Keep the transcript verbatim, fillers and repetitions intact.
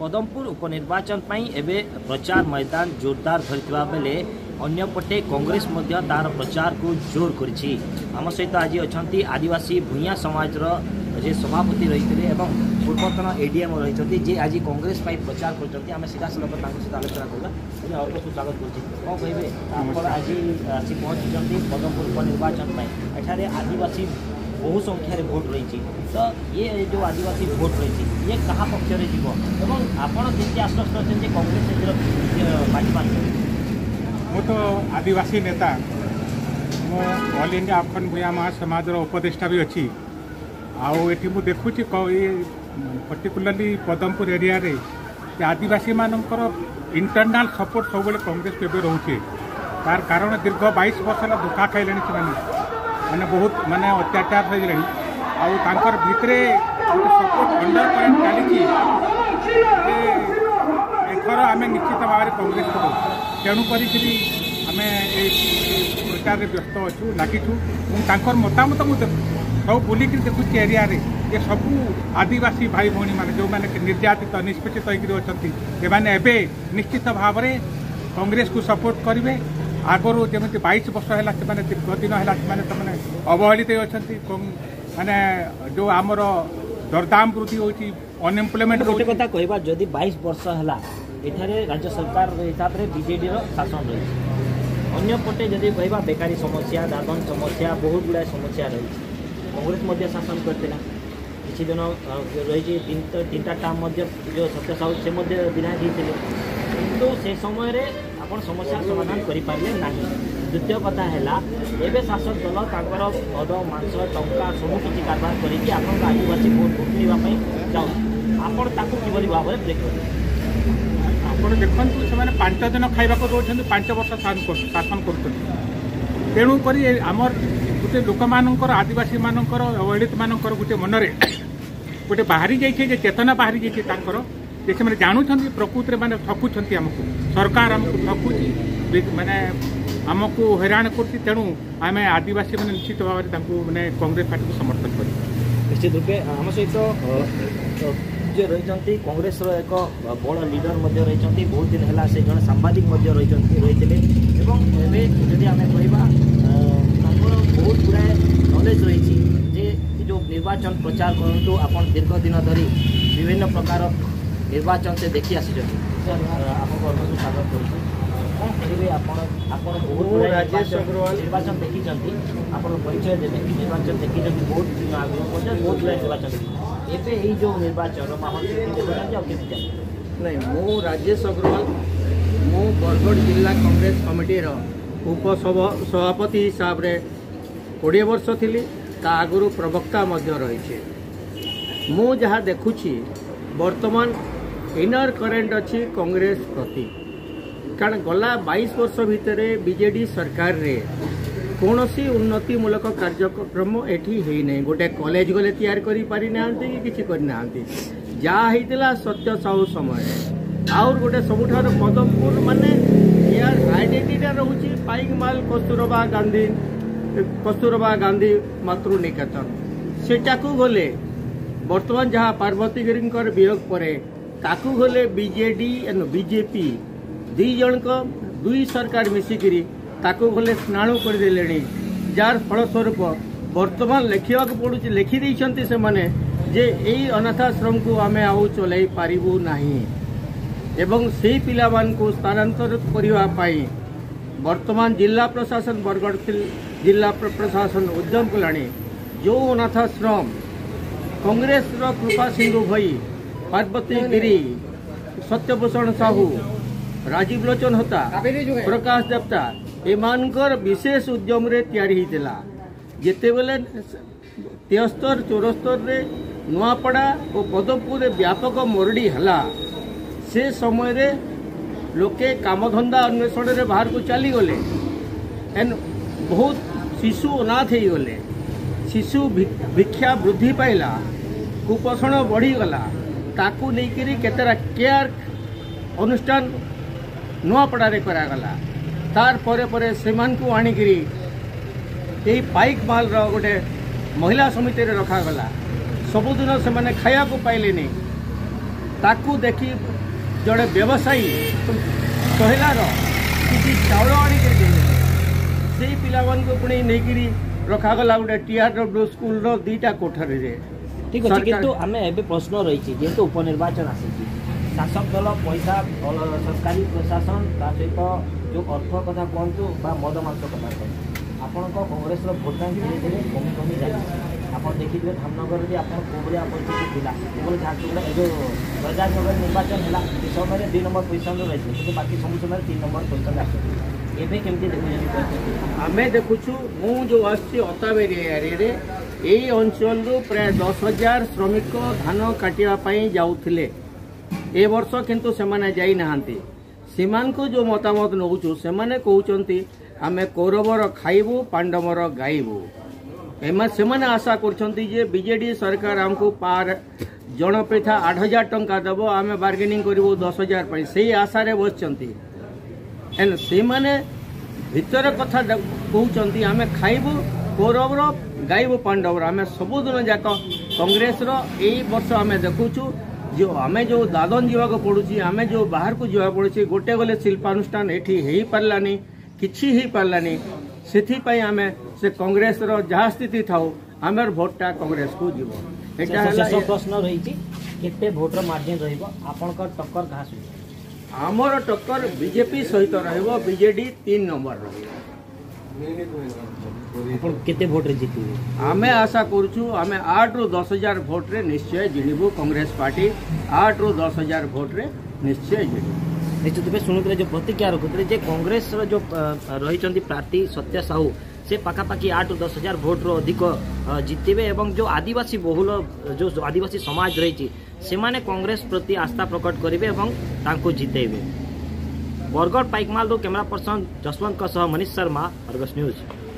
पदमपुर उपनिर्वाचन एवं प्रचार मैदान जोरदार धरता बेले अंपटे कांग्रेस तार प्रचार को जोर करी। आम सहित आज अच्छा आदिवासी भूया समाज जे सभापति रही थे पूर्वतन एडीएम रही जे आज कांग्रेस प्रचार करें सीधासलख सहित आलोचना करवा स्वागत कर आज आसी पहुंची पदमपुर उपनिर्वाचन एठार आदिवासी बहु संख्यार भोट रही तो ये जो आदिवासी भोट रही ये क्या पक्षर जीव एवं आपड़ी आश्वस्त अच्छे कांग्रेस बाकी मु तो आदिवासी नेता मो ऑल इंडिया आफन भूया महासमाज उपदेष्टा भी अच्छी आठ मुझे देखुँ पर्टिकुलरली पदमपुर एरिया रे आदिवासी मानकर इंटरनाल सपोर्ट सब कांग्रेस पे रोचे तार कारण दीर्घ बाईस वर्ष है धोखा खाइले से मैंने बहुत मानने अत्याचार होगा आर भितर गोटे सपोर्ट अंडर करेन्ट चली एथर आम निश्चित भाव कांग्रेस को तेणुकर आम प्रचार व्यस्त अच्छु लगिचु और मतामत मुझे सब बुलिक देखुचे एरिया रे ये सबू आदिवासी भाई भौणी माने जो मैंने निर्यातित निष्पेषित होने एवं निश्चित भाव में कांग्रेस को सपोर्ट करेंगे। आगुरी जमी बाईस वर्ष है दीर्घ दिन है अवहेलित अच्छा माने जो आमर दरदाम वृद्धि होती अनएम्प्लयमेंट गोटे कथा कहवा जदि बाईस वर्ष है राज्य सरकार हिसाब से बीजेडी शासन रही अंपटे जदि कहवा बेकारी समस्या दादन समस्या बहुत गुड़ाए समस्या रही कांग्रेस शासन करते किसी दिन रही तीन टाइम जो सत्य साहू से विधायक होते किंतु से समय आप समस्या समाधान करें ना। द्वितीय कथा है शासक दल तर पद मांस टंका सबकि कारबार करके आदिवासी भोट उठाने जापर भाव में ब्रेक कर देखते से पांच दिन खावाक दौरान पांच वर्ष शासन कर तेणुकर आमर गोटे लोक मानकर आदिवासी मानकर अवहेलित मानकर गोटे मनरे गोटे बाहरी जाइए चेतना बाहरी जाइए से जानते प्रकृति मैंने ठकुंट आमको सरकार आमको ठकुची माने आमको हैराण कर तेणु आम आदिवासी मैंने निश्चित भाव में मैंने कांग्रेस पार्टी को समर्थन कर निश्चित रूपे आम सहित जे रही कांग्रेस एक बड़ लीडर रही बहुत दिन है से जन सांबादिक रही जदि आम कहवा बहुत गुड़ाए नॉलेज रही जे जो निर्वाचन प्रचार करूँ आप दीर्घ दिन धरी विभिन्न प्रकार निर्वाचन से देखी आसी स्वागत कर निर्वाचन देखी आपचय देते निर्वाचन देखी बहुत दिन आगे बहुत गुड़ाए निर्वाचन देखी एपे ही जो निर्वाचन माहौल नहीं मु राजेश अग्रवाल मु बरगढ़ जिला कांग्रेस कमिटीर उपसभापति हिसाब से कोड़े वर्ष थी ता आगुरी प्रवक्ता रही मु जहाँ देखुची बर्तमान इनर करेन्ट अच्छी कांग्रेस प्रति कारण गला बाईस वर्ष भितर बीजेडी सरकार रे कौनसी उन्नतिमूलक कार्यक्रम एठी है नहीं गोटे कॉलेज गले तैयार करी पारी ना कि जहाँ सत्य साहू समय आउर गोटे सबुठ पदमपुर माने यार आइडेंटिटी रोचे पाइकमाल कस्तूरबा गांधी कस्तूरबा गांधी मातृनिकेतन सेटा को गले बर्तमान जहाँ पार्वती गिरी वियोग परे ताकू गले बीजेडी एंड बीजेपी दी जन दुई सरकार मिसिकी ताको गले स्नाणु करदेले जार फलस्वरूप बर्तमान लिखा पड़ू लिखिदी से मैंने जे यही अनाथाश्रम को आम आउ चल पारू ना एवं से पिला को स्थानांतरित करने बर्तमान जिला प्रशासन बरगढ़ जिला प्रशासन उद्यम कलाणी जो अनाथाश्रम कांग्रेस रूपा सिंह भाई पार्वती गिरी सत्यभूषण साहू राजीवलोचन होता प्रकाश देवता एमानकर विशेष उद्यम रे तैयारी जिते बेले तेस्तर चौरस्तर रे नुआपड़ा और पदमपुर व्यापक मरड़ी हला से समय रे लोके कामधंदा अन्वेषण रे बाहर को चली गले एन बहुत शिशु अनाथ हो गले शिशु भिक्षा वृद्धि पाइला कुपोषण बढ़ीगला ताकू लेकर केतरा केयर अनुष्ठान नुआपड़ा रे करागला तार परे परे सेमान को आणिकी यही पाइक माल गोटे महिला समिति रखागला सबुदिन से खाया को पाइले ताकू देखी जड़े व्यवसायी कहलार किसी चाउल आनिक से पिला पुणी नहीं रखागला गोटे टीआरडब्ल्यू स्कूल दीटा कोठर ठीक अच्छे किंतु आम ए प्रश्न रही जेहतु उपनिर्वाचन आसी शासक दल पैसा सरकारी प्रशासन ता सहित जो अर्थ कथा कहतु बा मदमांस कथा कहूँ आपण कांग्रेस भोट बैंक धीरे धीरे कमी कमी जाए देखिए धामनगर में आपड़ा परिस्थिति था प्रजानगर निर्वाचन है समय दुई नंबर पोजिशन रही कि बाकी सब समय तीन नंबर पोजिशन आस आमे देखुछु मु जो अताबेरी एरिया यही अंचल प्राय दस हजार श्रमिक धान काटापी जाऊे ए वर्ष किंतु सेमाने जाई नहांती सीमान को जो मतामत नौचु सेमाने कहउचंती आमे कौरवर खाइबू पांडवर गाइबू एम सेमाने आशा करछंती जे बीजेडी सरकार हमको पार जन पिछा आठ हजार टंका देव आम बार्गेनिंग करू दस हजार से आशार बसचंती एन से मैंने भितर कथा कहते आम खाइबू कौरवर गाइबू पांडवर आम सबुदिन जाक कांग्रेस यही वर्ष आम देखुचु जो आम जो दादन जीवाक पड़ू आम जो बाहर को जीवा पड़ू गोटे गोले शिल्पानुष्ठान ये पारानी किसी ही पारानी से आम से कांग्रेस जहाँ स्थिति थाऊ आम भोटा कांग्रेस को जीव ये प्रश्न रही केते भोटर मार्जिन रहा टक्कर घास आमर टक्कर बीजेपी सहित रहिबो बीजेडी तीन नंबर रहिबो केते भोट रे जितिबो आमे आशा करूछु आमे आठ रु दस हजार भोट रे निश्चय जिणिबो कांग्रेस पार्टी आठ रु दस हजार भोट रे निश्चय जिणिबो निश्चित रूपे सुनुते जो प्रतिक्रिया रखुते जे कांग्रेस रो जो रहिचंती प्रार्थी सत्य साहू से पखापाखि आठ रु दस हजार भोट रो अधिक जितबे एवं जो आदिवासी बहुल जो आदिवासी समाज रही से माने कांग्रेस प्रति आस्था प्रकट करेंगे और तांको जितेबे। बरगढ़ पाइकमाल कैमरा पर्सन जसवंत सह मनीष शर्मा अर्गस न्यूज।